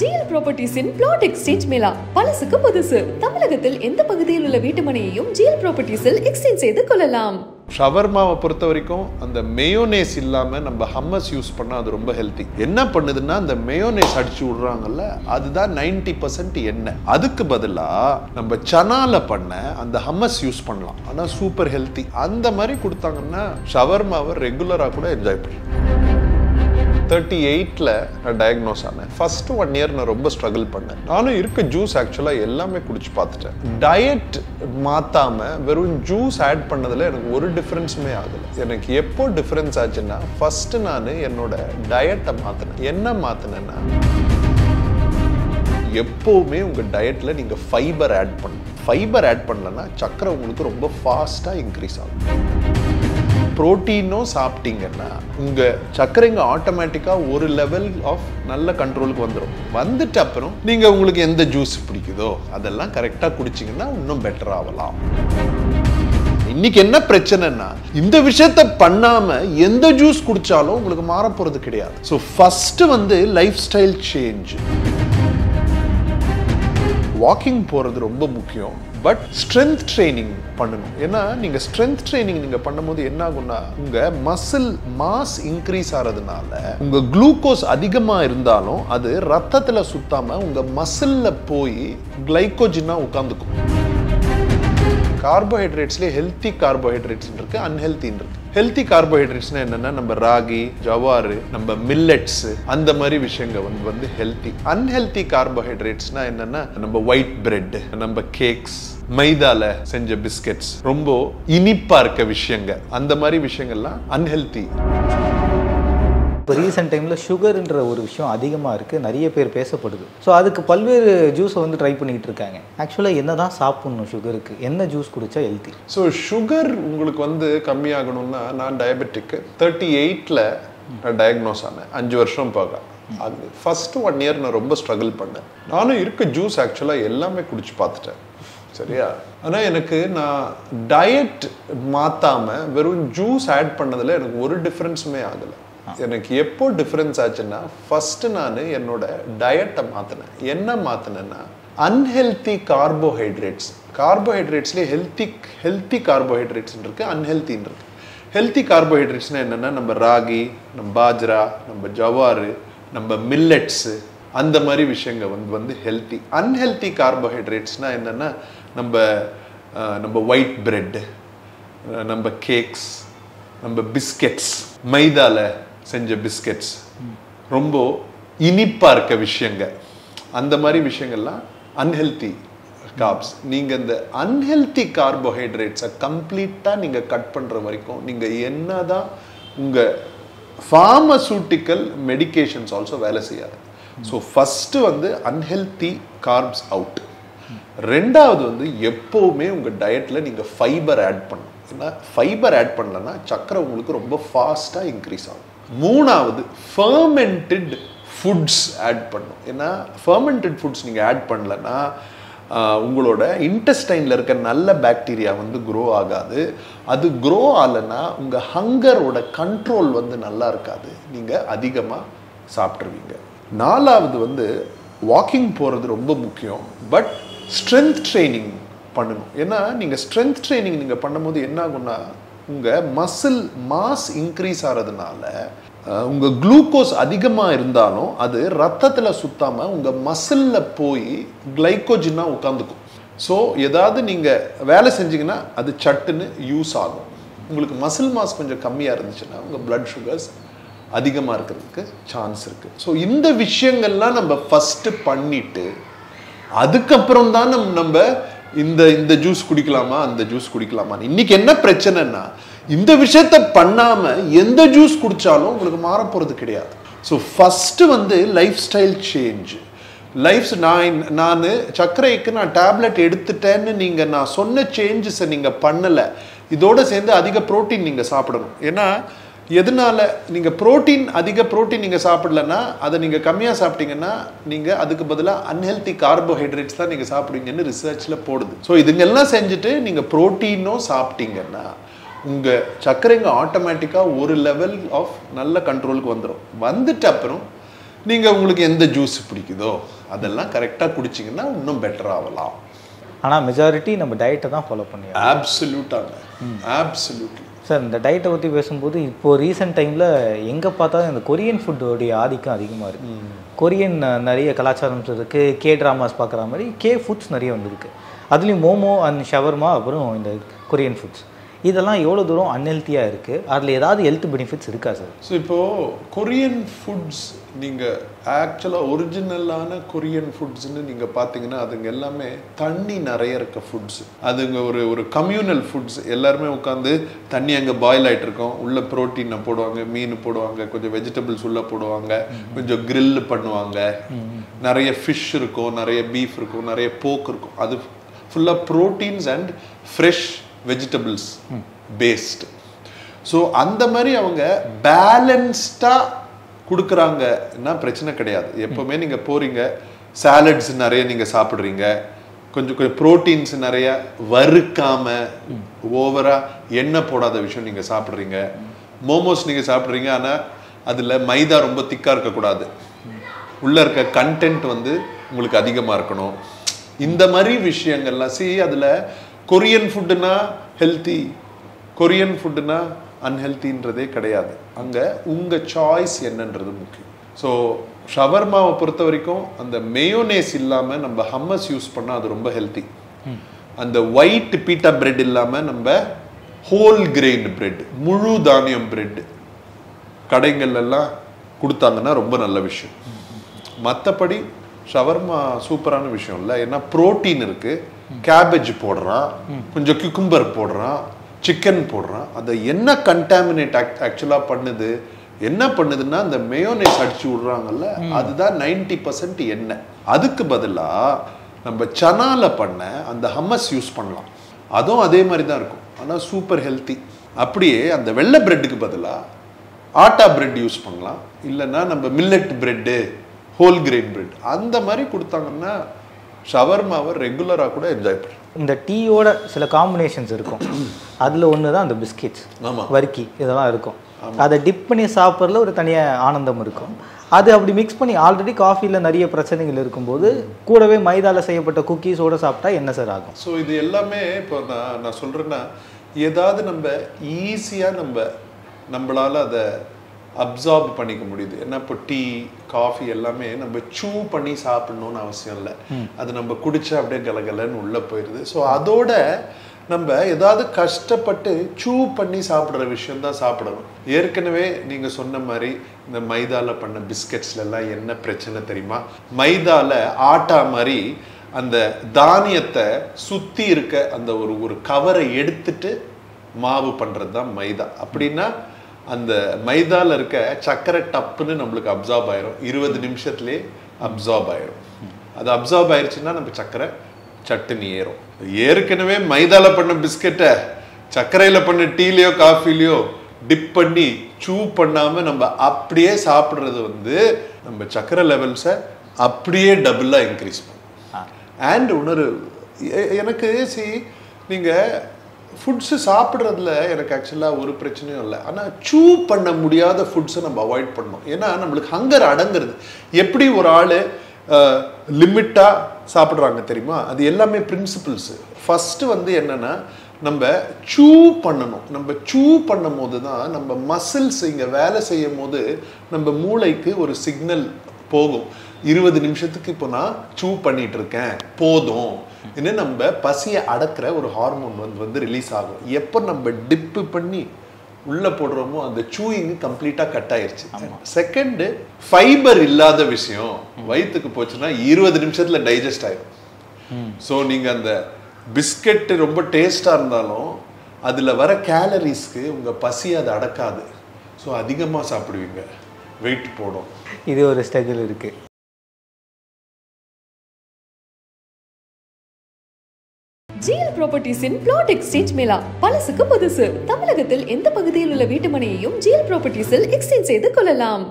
JL Properties in Plot Exchange Mela. பலசுக்கு புதுசு. தமிழகத்தில் எந்த பகுதியில் உள்ள வீட்டுமனையையும் JL Properties இல் எக்ஸ்சேஞ்ச் செய்து கொள்ளலாம். ஷவர்மாவை பொறுத்த வரைக்கும் அந்த மேயோனேஸ் இல்லாமல் நம்ம ஹம்மஸ் யூஸ் பண்ணால் அது ரொம்ப ஹெல்த்தி. என்ன பண்ணுதுன்னா அந்த மேயோனேஸ் அடிச்சு விட்றாங்கல்ல, அதுதான் 90% எண்ணெய். அதுக்கு பதிலாக நம்ம சனால பண்ண அந்த ஹம்மஸ் யூஸ் பண்ணலாம், ஆனால் சூப்பர் ஹெல்த்தி. அந்த மாதிரி கொடுத்தாங்கன்னா ஷவர்மாவை ரெகுலராக கூட என்ஜாய் பண்ணலாம். 38ல நான் டயக்னோஸ் ஆனேன். ஃபர்ஸ்ட் 1 year நான் ரொம்ப ஸ்ட்ரகிள் பண்ணேன். நானும் இருக்க ஜூஸ் ஆக்சுவலாக எல்லாமே குடிச்சு பார்த்துட்டேன். டயட் மாற்றாமல் வெறும் ஜூஸ் ஆட் பண்ணதில் எனக்கு ஒரு டிஃப்ரென்ஸுமே ஆகலை. எனக்கு எப்போ டிஃப்ரென்ஸ் ஆச்சுன்னா ஃபஸ்ட்டு நான் என்னோட டயட்டை மாற்றினேன். என்ன மாற்றினேன்னா, எப்போவுமே உங்கள் டயட்டில் நீங்கள் ஃபைபர் ஆட் பண்ணணும். ஃபைபர் ஆட் பண்ணலன்னா சக்கரை உங்களுக்கு ரொம்ப ஃபாஸ்ட்டாக இன்க்ரீஸ் ஆகும். புரோட்டீனும் சாப்பிட்டீங்கன்னா உங்கள் சர்க்கரைங்க ஆட்டோமேட்டிக்காக ஒரு லெவல் ஆஃப் நல்ல கண்ட்ரோலுக்கு வந்துடும். வந்துட்டு அப்புறம் நீங்கள் உங்களுக்கு எந்த ஜூஸ் பிடிக்குதோ அதெல்லாம் கரெக்டாக குடிச்சிங்கன்னா இன்னும் பெட்டர் ஆகலாம். இன்றைக்கி என்ன பிரச்சனைன்னா, இந்த விஷயத்தை பண்ணாமல் எந்த ஜூஸ் குடித்தாலும் உங்களுக்கு மாறப்போகிறது கிடையாது. So first life style change. Walking போகிறது ரொம்ப முக்கியம், பட் ஸ்ட்ரென்த் ட்ரைனிங் பண்ணணும். ஏன்னா நீங்கள் ஸ்ட்ரென்த் ட்ரைனிங் நீங்கள் பண்ணும்போது என்ன ஆகும்னா, உங்கள் மசில் மாஸ் இன்க்ரீஸ் ஆகிறதுனால உங்கள் குளுக்கோஸ் அதிகமாக இருந்தாலும் அது ரத்தத்தில் சுத்தாமல் உங்கள் மசிலில் போய் கிளைக்கோஜினாக உட்காந்துக்கும். கார்போஹைட்ரேட்ஸ்லேயே ஹெல்த்தி கார்போஹைட்ரேட்ஸ் இருக்குது, அன்ஹெல்த்தின்னு இருக்குது. ஹெல்த்தி கார்போஹைட்ரேட்ஸ்னால் என்னென்னா, நம்ம ராகி, ஜவாரு, நம்ம மில்லட்ஸு, அந்த மாதிரி விஷயங்கள் ஹெல்த்தி. அன்ஹெல்த்தி கார்போஹைட்ரேட்ஸ்னால் என்னென்னா, நம்ம ஒயிட் பிரெட்டு, நம்ம கேக்ஸ், மைதால செஞ்ச பிஸ்கெட்ஸ், ரொம்ப இனிப்பாக இருக்க விஷயங்கள், அந்த மாதிரி விஷயங்கள்லாம் அன்ஹெல்த்தி. இப்போ ரீசெண்ட் டைமில் சுகருன்ற ஒரு விஷயம் அதிகமாக இருக்குது, நிறைய பேர் பேசப்படுது. ஸோ அதுக்கு பல்வேறு ஜூஸை ட்ரை பண்ணிகிட்டு இருக்காங்க. ஆக்சுவலாக என்ன தான் சாப்பிட்ணும் சுகருக்கு? என்ன ஜூஸ் குடித்தா ஹெல்த்தி? ஸோ சுகர் உங்களுக்கு கம்மியாகணும்னா, நான் டயபெட்டிக்கு 38ல நான் டயக்னோஸ் ஆனேன். 5 வருஷம் பார்க்க ஆகுது. ஃபஸ்ட்டு 1 year நான் ரொம்ப ஸ்ட்ரகிள் பண்ணேன். நானும் இருக்க ஜூஸ் ஆக்சுவலாக எல்லாமே குடிச்சு பார்த்துட்டேன், சரியா? ஆனால் எனக்கு நான் டயட் மாற்றாமல் வெறும் ஜூஸ் ஆட் பண்ணதில் எனக்கு ஒரு டிஃப்ரென்ஸுமே ஆகலை. எனக்கு எப்போ டிஃப்ரென்ஸ் ஆச்சுன்னா, ஃபஸ்ட்டு நான் என்னோட டயட்டை மாற்றினேன். என்ன மாற்றினேன்னா, அன்ஹெல்த்தி கார்போஹைட்ரேட்ஸ். கார்போஹைட்ரேட்ஸ்லேயே ஹெல்த்தி கார்போஹைட்ரேட்ஸ்ன்னு இருக்குது, அன்ஹெல்த்தின்னு இருக்குது. ஹெல்த்தி கார்போஹைட்ரேட்ஸ்னால் என்னென்னா, நம்ம ராகி, நம்ம பாஜ்ரா, நம்ம ஜவாரு, நம்ம மில்லட்ஸு, அந்த மாதிரி விஷயங்கள் ஹெல்த்தி. அன்ஹெல்த்தி கார்போஹைட்ரேட்ஸ்னால் என்னென்னா, நம்ம ஒயிட் பிரெட்டு, நம்ம கேக்ஸ், நம்ம பிஸ்கெட்ஸ், மைதால செஞ்ச பிஸ்கெட்ஸ், ரொம்ப இனிப்பாக இருக்க விஷயங்கள், அந்த மாதிரி விஷயங்கள்லாம் அன்ஹெல்த்தி கார்ப்ஸ். நீங்கள் இந்த அன்ஹெல்த்தி கார்போஹைட்ரேட்ஸை கம்ப்ளீட்டாக நீங்கள் கட் பண்ணுற வரைக்கும் நீங்கள் என்ன தான் உங்கள் ஃபார்மசூட்டிக்கல் மெடிக்கேஷன்ஸ் ஆல்சோ வேலை செய்யாது. So first unhealthy carbs out. ரெண்டாவது எப்போவுமே உங்கள் டயட்டில் நீங்கள் ஃபைபர் ஆட் பண்ணணும். ஏன்னா ஃபைபர் ஆட் பண்ணலன்னா சக்கரை உங்களுக்கு ரொம்ப ஃபாஸ்ட்டாக இன்க்ரீஸ் ஆகும். மூணாவது, ஃபர்மெண்டட் ஃபுட்ஸ் ஆட் பண்ணும். ஏன்னா ஃபர்மெண்டட் ஃபுட்ஸ் நீங்கள் ஆட் பண்ணலன்னா உங்களோட இன்டெஸ்டைனில் இருக்க நல்ல பாக்டீரியா க்ரோ ஆகாது. அது க்ரோ ஆகலைன்னா உங்கள் ஹங்கரோட கண்ட்ரோல் நல்லா இருக்காது, நீங்கள் அதிகமாக சாப்பிட்ருவீங்க. 4வது வாக்கிங் போகிறது ரொம்ப முக்கியம், பட் ஸ்ட்ரென்த் ட்ரைனிங் பண்ணணும். ஏன்னா நீங்கள் ஸ்ட்ரென்த் ட்ரைனிங் நீங்கள் பண்ணும்போது என்ன ஆகும்னா, உங்கள் மசில் மாஸ் இன்க்ரீஸ் ஆகிறதுனால உங்கள் குளுக்கோஸ் அதிகமாக இருந்தாலும் அது ரத்தத்தில் சுத்தாமல் உங்கள் மசிலில் போய் கிளைக்கோஜினாக உட்காந்துக்கும். ஸோ ஏதாவது நீங்கள் வேலை செஞ்சிங்கன்னா அது சட்டுன்னு யூஸ் ஆகும். உங்களுக்கு மசில் மாஸ் கொஞ்சம் கம்மியாக இருந்துச்சுன்னா உங்கள் பிளட் சுகர்ஸ் அதிகமாக இருக்கிறதுக்கு சான்ஸ் இருக்குது. ஸோ இந்த விஷயங்கள்லாம் நம்ம ஃபஸ்ட்டு பண்ணிவிட்டு அதுக்கப்புறம் தான் நம்ம இந்த ஜூஸ் குடிக்கலாமா, அந்த ஜூஸ் குடிக்கலாமா. இன்னைக்கு என்ன பிரச்சனைன்னா, இந்த விஷயத்த பண்ணாம எந்த ஜூஸ் குடிச்சாலும் உங்களுக்கு மாறப்போறது கிடையாது. So first life style change. நான் சர்க்கரைக்கு நான் டேப்லெட் எடுத்துட்டேன்னு நான் சொன்ன சேஞ்சஸை நீங்க பண்ணலை, இதோட சேர்ந்து அதிக புரோட்டீன் நீங்க சாப்பிடணும். ஏன்னா எதனால நீங்கள் அதிக புரோட்டீன் நீங்கள் சாப்பிடலன்னா, அதை நீங்கள் கம்மியாக சாப்பிட்டீங்கன்னா நீங்கள் அதுக்கு பதிலாக அன்ஹெல்த்தி கார்போஹைட்ரேட்ஸ் தான் நீங்கள் சாப்பிடுவீங்கன்னு ரிசர்ச்சில் போடுது. ஸோ இதுங்கெல்லாம் செஞ்சுட்டு நீங்கள் புரோட்டீனும் சாப்பிட்டீங்கன்னா உங்கள் சர்க்கரைங்க ஆட்டோமேட்டிக்காக ஒரு லெவல் ஆஃப் நல்ல கண்ட்ரோலுக்கு வந்துடும். வந்துட்டு அப்புறம் நீங்க உங்களுக்கு எந்த ஜூஸ் பிடிக்குதோ அதெல்லாம் கரெக்ட்டா குடிச்சீங்கன்னா இன்னும் பெட்டர் ஆவலாம். ஆனா மெஜாரிட்டி நம்ம டயட்டை தான் ஃபாலோ பண்ணியாங்க. அப்சல்யூட்டா அப்சல்யூட்லி சார், இந்த டயட்டை பத்தி பேசும்போது இப்போ ரீசன்ட் டைம்ல எங்க பார்த்தாலும் இந்த கொரியன் ஃபுட் உடைய ஆதிக்கம் அதிகமா இருக்கு. கொரியன் நிறைய கலாச்சாரம் இருக்கு, கே டிராமாஸ் பார்க்குற மாதிரி கே ஃபுட்ஸ் நிறைய வந்துருக்கு. அதுலேயும் மோமோ அண்ட் ஷவர்மா அப்புறம் இந்த கொரியன் ஃபுட்ஸ் இதெல்லாம் எவ்வளோ தூரம் அன்ஹெல்த்தியாக இருக்குது, அதில் ஏதாவது ஹெல்த் பெனிஃபிட்ஸ் இருக்கா சார்? ஸோ இப்போது கொரியன் ஃபுட்ஸ் நீங்கள் ஆக்சுவலாக ஒரிஜினலான கொரியன் ஃபுட்ஸ்ன்னு நீங்கள் பார்த்தீங்கன்னா அதுங்க எல்லாமே தண்ணி நிறைய இருக்க ஃபுட்ஸ். அதுங்க ஒரு ஒரு கம்யூனல் ஃபுட்ஸ், எல்லாருமே உட்காந்து தண்ணி அங்கே பாயில் ஆகிட்டு இருக்கோம், உள்ளே ப்ரோட்டீனை போடுவாங்க, மீன் போடுவாங்க, கொஞ்சம் வெஜிடபிள்ஸ் உள்ளே போடுவாங்க, கொஞ்சம் கிரில் பண்ணுவாங்க, நிறைய ஃபிஷ் இருக்கும், நிறைய பீஃப் இருக்கும், நிறைய போக் இருக்கும். அது ஃபுல்லாக proteins and fresh vegetables based. So அந்த மாதிரி அவங்க பேலன்ஸ்டாக கொடுக்குறாங்கன்னா பிரச்சனை கிடையாது. எப்போவுமே நீங்கள் போகிறீங்க சாலட்ஸ் நிறைய நீங்கள் சாப்பிட்றீங்க, கொஞ்சம் கொஞ்சம் ப்ரோட்டீன்ஸ் நிறையா வறுக்காமல் ஓவராக எண்ணெய் போடாத விஷயம் நீங்கள் சாப்பிட்றீங்க. மோமோஸ் நீங்கள் சாப்பிட்றீங்க, ஆனால் அதில் மைதா ரொம்ப திக்காக இருக்கக்கூடாது, உள்ளே இருக்க கண்டென்ட் வந்து உங்களுக்கு அதிகமாக இருக்கணும். இந்த மாதிரி விஷயங்கள்லாம் சி அதில் கொரியன் ஃபுட்டுனா ஹெல்த்தி, கொரியன் ஃபுட்டுனா அன்ஹெல்த்தின்றதே கிடையாது. அங்கே உங்கள் சாய்ஸ் என்னன்றது முக்கியம். ஸோ ஷவர்மாவை பொறுத்த வரைக்கும் அந்த மேயோனேஸ் இல்லாமல் நம்ம ஹம்மஸ் யூஸ் பண்ணால் அது ரொம்ப ஹெல்த்தி. அந்த ஒயிட் பீட்டா பிரெட் இல்லாமல் நம்ம ஹோல் கிரெயின் பிரெட், முழு தானியம் பிரெட் கடைங்கள்லாம் கொடுத்தாங்கன்னா ரொம்ப நல்ல விஷயம். மற்றபடி ஷவர்மா சூப்பரான விஷயம் இல்லை, ஏன்னா ப்ரோட்டீன் இருக்குது, கேபேஜ் போடுறான், கொஞ்சம் கியூக்கும்பர் போடுறான், சிக்கன் போடுறான். அதை என்ன கண்டாமினேட் ஆக்சுவலாக பண்ணுது, என்ன பண்ணுதுன்னா அந்த மேயோனேஸ் அடிச்சு விடுறாங்கல்ல, அதுதான் 90% எண்ணெய். அதுக்கு பதிலாக நம்ம சனால பண்ண அந்த ஹம்மஸ் யூஸ் பண்ணலாம், அதுவும் அதே மாதிரி தான் இருக்கும், ஆனால் சூப்பர் ஹெல்த்தி. அப்படியே அந்த வெள்ளை பிரெட்டுக்கு பதிலாக ஆட்டா பிரெட் யூஸ் பண்ணலாம், இல்லைன்னா நம்ம millet bread, whole grain bread அந்த மாதிரி கொடுத்தாங்கன்னா ஷவர்மாவை ரெகுலராக கூட என்ஜாய் பண்ணுறேன். இந்த டீயோட சில காம்பினேஷன்ஸ் இருக்கும், அதில் ஒன்று தான் அந்த பிஸ்கெட்ஸ், வர்க்கி இதெல்லாம் இருக்கும். அதை டிப் பண்ணி சாப்பிட்றதுல ஒரு தனியாக ஆனந்தம் இருக்கும். அது அப்படி மிக்ஸ் பண்ணி ஆல்ரெடி காஃபியில் நிறைய பிரச்சனைகள் இருக்கும்போது கூடவே மைதாவில் செய்யப்பட்ட குக்கீஸோட சாப்பிட்டா என்ன சார் ஆகும்? ஸோ இது எல்லாமே இப்போ நான் சொல்கிறேன்னா ஏதாவது நம்ம ஈஸியாக நம்மளால் அதை அப்சார்ப் பண்ணிக்க முடியுது. ஏன்னா இப்போ டீ காஃபி எல்லாமே நம்ம சூ பண்ணி சாப்பிடணும்னு அவசியம் இல்லை, அது நம்ம குடிச்சா அப்படியே கலகலன்னு உள்ளே போயிடுது. ஸோ அதோட நம்ம ஏதாவது கஷ்டப்பட்டு சூ பண்ணி சாப்பிட்ற விஷயம்தான் சாப்பிடணும். ஏற்கனவே நீங்கள் சொன்ன மாதிரி இந்த மைதாவில் பண்ண பிஸ்கட்ஸ்லாம் என்ன பிரச்சனை தெரியுமா, மைதாவில் ஆட்டா மாதிரி அந்த தானியத்தை சுற்றி இருக்க அந்த ஒரு ஒரு கவரை எடுத்துட்டு மாவு பண்ணுறது தான் மைதா. அப்படின்னா அந்த மைதாவில் இருக்க சக்கரை டப்புன்னு நம்மளுக்கு அப்சார்ப் ஆயிரும், 20 நிமிஷத்துலேயே அப்சார்ப் ஆயிரும். அது அப்சார்ப் ஆயிடுச்சுன்னா நம்ம சக்கரை சட்டுன்னு ஏறும். ஏற்கனவே மைதாவில் பண்ண பிஸ்கெட்டை சர்க்கரையில் பண்ண டீலையோ காஃபிலையோ டிப் பண்ணி சூ பண்ணாமல் நம்ம அப்படியே சாப்பிட்றது நம்ம சக்கரை லெவல்ஸை அப்படியே டபுளாக இன்க்ரீஸ் பண்ணும். அண்ட் இன்னொரு எனக்கு நீங்கள் ஃபுட்ஸு சாப்பிட்றதுல எனக்கு ஆக்சுவலாக ஒரு பிரச்சனையும் இல்லை, ஆனால் சூ பண்ண முடியாத ஃபுட்ஸை நம்ம அவாய்ட் பண்ணணும். ஏன்னா நம்மளுக்கு ஹங்கர் அடங்குறது. எப்படி ஒரு ஆள் லிமிட்டாக சாப்பிட்றாங்க தெரியுமா, அது எல்லாமே பிரின்சிபிள்ஸு. ஃபஸ்ட்டு என்னென்னா நம்ம சூ பண்ணணும். நம்ம சூ பண்ணும் போது தான் நம்ம மசில்ஸ் இங்கே வேலை செய்யும் போது நம்ம மூளைக்கு ஒரு சிக்னல் போகும், 20 நிமிஷத்துக்கு இப்போ நான் சூ பண்ணிட்டு இருக்கேன் போதும் இன்னும். நம்ம பசியை அடக்கிற ஒரு ஹார்மோன் ரிலீஸ் ஆகும். எப்போ நம்ம டிப்பு பண்ணி உள்ளே போடுறோமோ அந்த சூயிங் கம்ப்ளீட்டாக கட் ஆயிடுச்சு. செகண்டு, ஃபைபர் இல்லாத விஷயம் வயிற்றுக்கு போச்சுன்னா 20 நிமிஷத்தில் டைஜஸ்ட் ஆகிடும். ஸோ நீங்கள் அந்த பிஸ்கெட்டு ரொம்ப டேஸ்டாக இருந்தாலும் அதில் வர கேலரிஸ்க்கு உங்கள் பசியை அது அடக்காது. ஸோ அதிகமாக சாப்பிடுவீங்க, வெயிட் போடும். இது ஒரு ஸ்ட்ரகிள் இருக்குது. ஜிஎல் ப்ராப்பர்ட்டிஸின் பிளாட் எக்ஸ்சேஞ்ச் மேளா பலசுக்கு புதுசு. தமிழகத்தில் எந்த பகுதியில் உள்ள வீட்டு மனையையும் ஜிஎல் ப்ராப்பர்ட்டிஸில் எக்ஸ்சேஞ்ச் செய்து கொள்ளலாம்.